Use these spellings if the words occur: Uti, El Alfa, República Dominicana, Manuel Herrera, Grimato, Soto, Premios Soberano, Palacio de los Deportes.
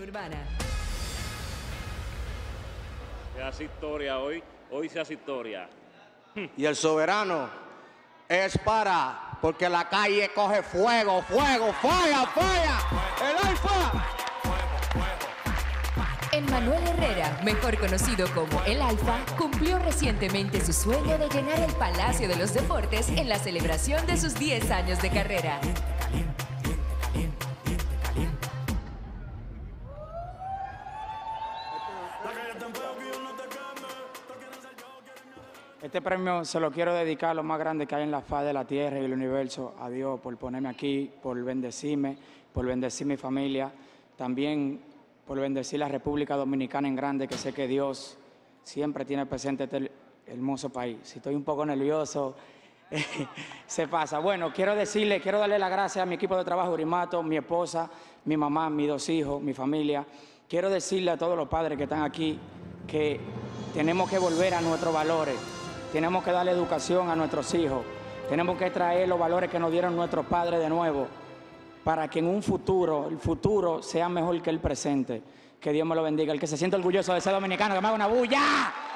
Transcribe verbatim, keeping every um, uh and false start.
Urbana. Se hace historia hoy, hoy se hace historia. Y el soberano es para, porque la calle coge fuego, fuego, falla, falla, el Alfa. El Manuel Herrera, mejor conocido como El Alfa, cumplió recientemente su sueño de llenar el Palacio de los Deportes en la celebración de sus diez años de carrera. Este premio se lo quiero dedicar a lo más grande que hay en la faz de la tierra y el universo, a Dios, por ponerme aquí, por bendecirme, por bendecir mi familia, también por bendecir la República Dominicana en grande, que sé que Dios siempre tiene presente este hermoso país. Si estoy un poco nervioso, eh, se pasa. Bueno, quiero decirle, quiero darle las gracias a mi equipo de trabajo, Grimato, mi esposa, mi mamá, mis dos hijos, mi familia. Quiero decirle a todos los padres que están aquí que tenemos que volver a nuestros valores. Tenemos que darle educación a nuestros hijos. Tenemos que traer los valores que nos dieron nuestros padres de nuevo para que en un futuro, el futuro sea mejor que el presente. Que Dios me lo bendiga. El que se siente orgulloso de ser dominicano, que me haga una bulla.